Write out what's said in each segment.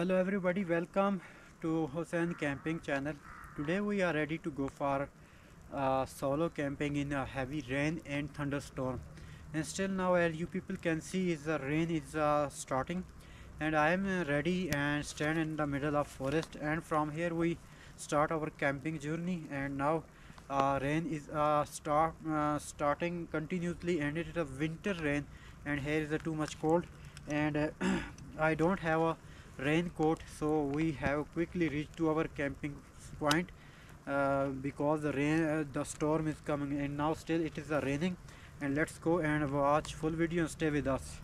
Hello everybody, welcome to Hussein Camping channel. Today we are ready to go for solo camping in a heavy rain and thunderstorm. And still now, as you people can see, is the rain is starting, and I am ready and stand in the middle of forest, and from here we start our camping journey. And now rain is starting continuously, and it is a winter rain, and here is too much cold, and I don't have a raincoat, so we have quickly reached to our camping point because the storm is coming, and now still it is raining. And let's go and watch full video and stay with us.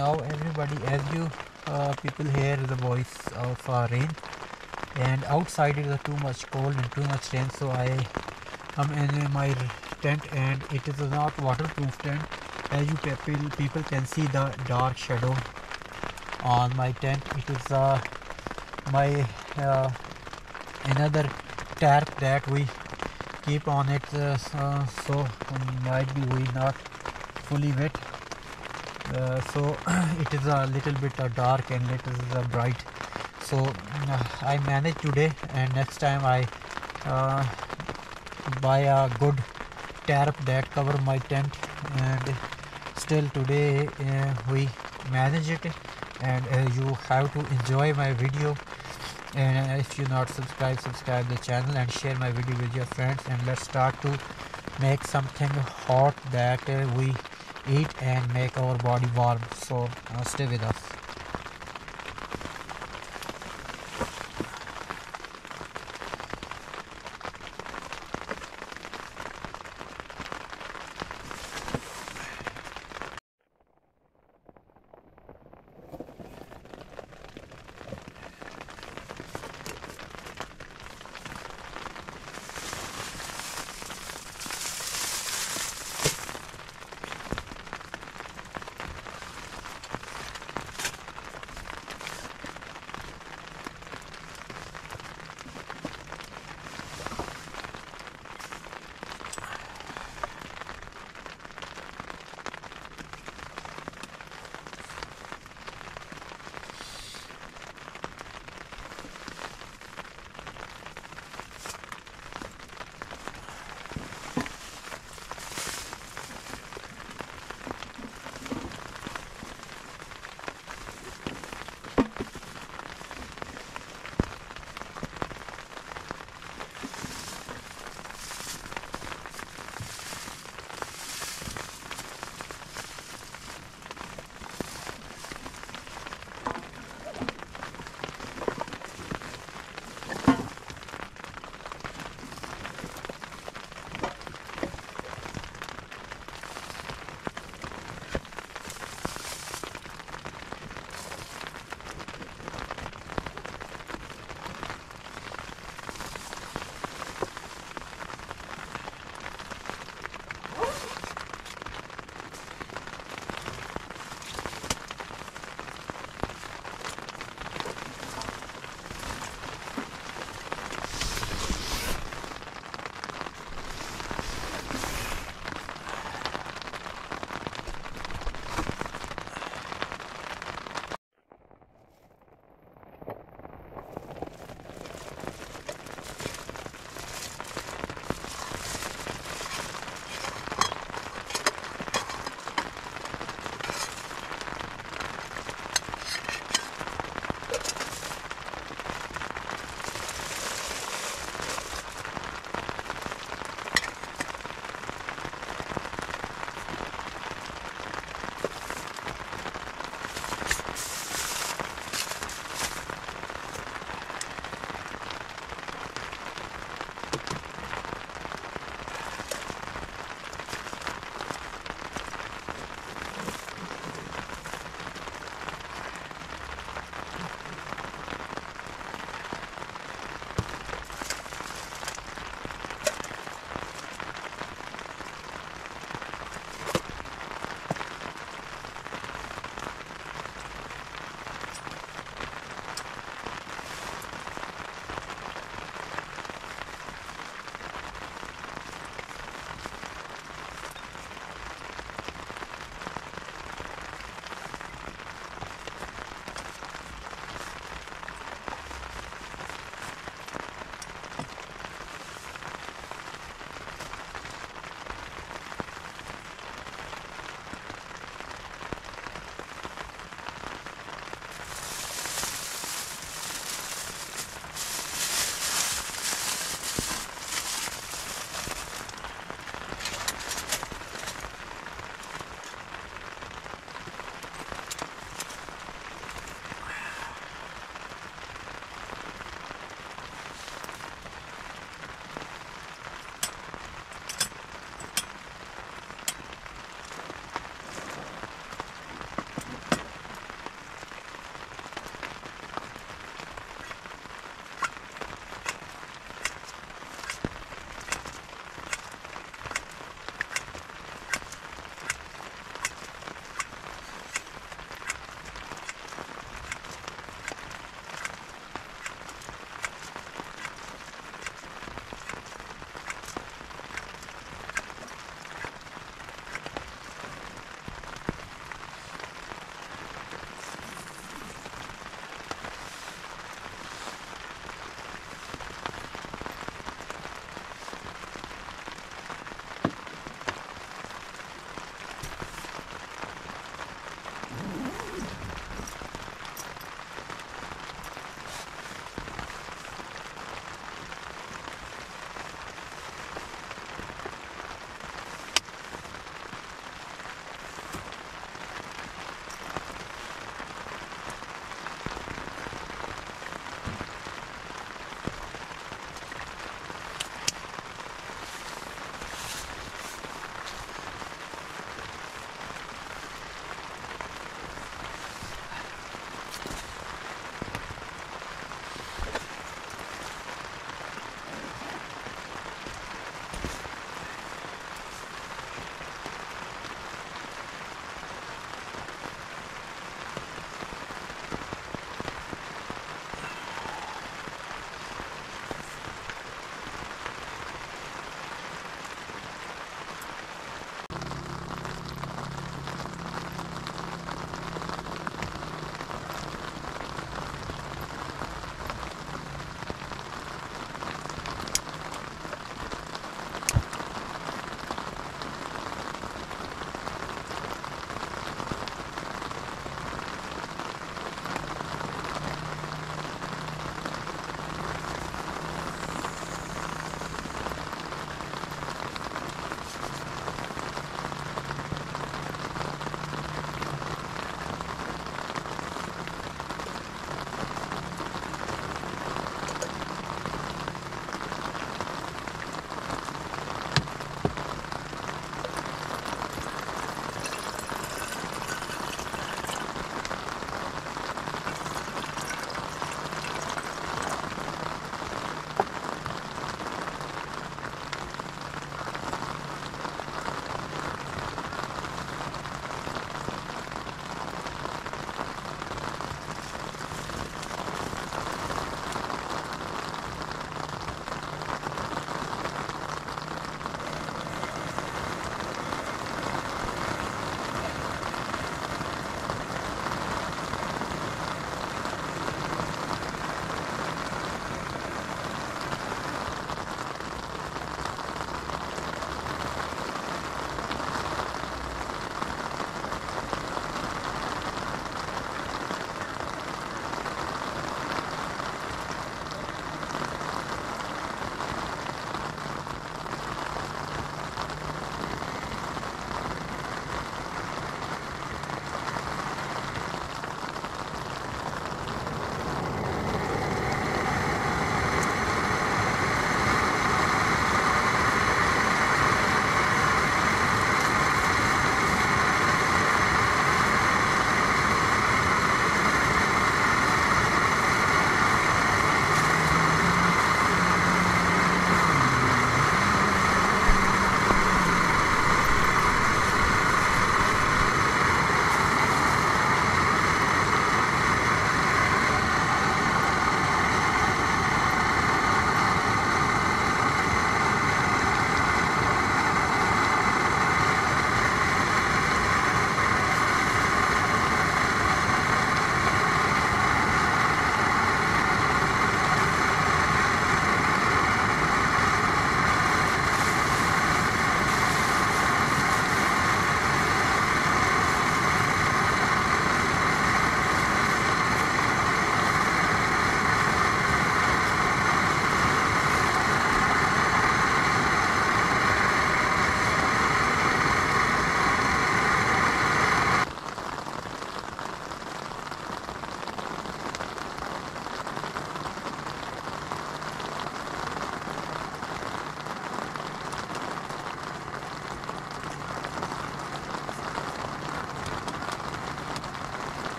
now everybody, as you people hear the voice of rain, and outside it is too much cold and too much rain, so I am in my tent, and it is not waterproof tent. As you people can see the dark shadow on my tent, it is my another tarp that we keep on it, so might be we not fully wet, so it is a little bit dark and it is bright. So I managed today, and next time I buy a good tarp that cover my tent, and still today we manage it. And you have to enjoy my video, and if you not subscribe the channel and share my video with your friends, and let's start to make something hot that we eat and make our body warm. So stay with us.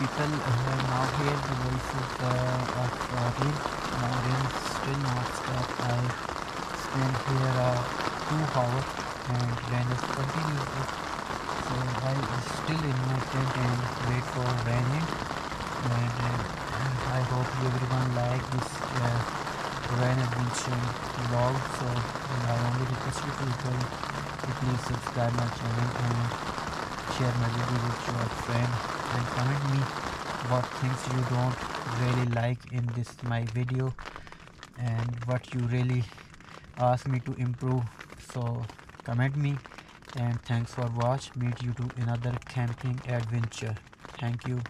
people now hear the voices of rain. Now rain still not stopped. I stand here 2 hours and rain is continuously. So I am still in my tent and wait for raining. And I hope everyone like this rain adventure vlog. So I only request you people to please subscribe my channel and share my video with your friends. And comment me what things you don't really like in this my video and what you really ask me to improve. So comment me, and thanks for watch. Meet you to another camping adventure. Thank you.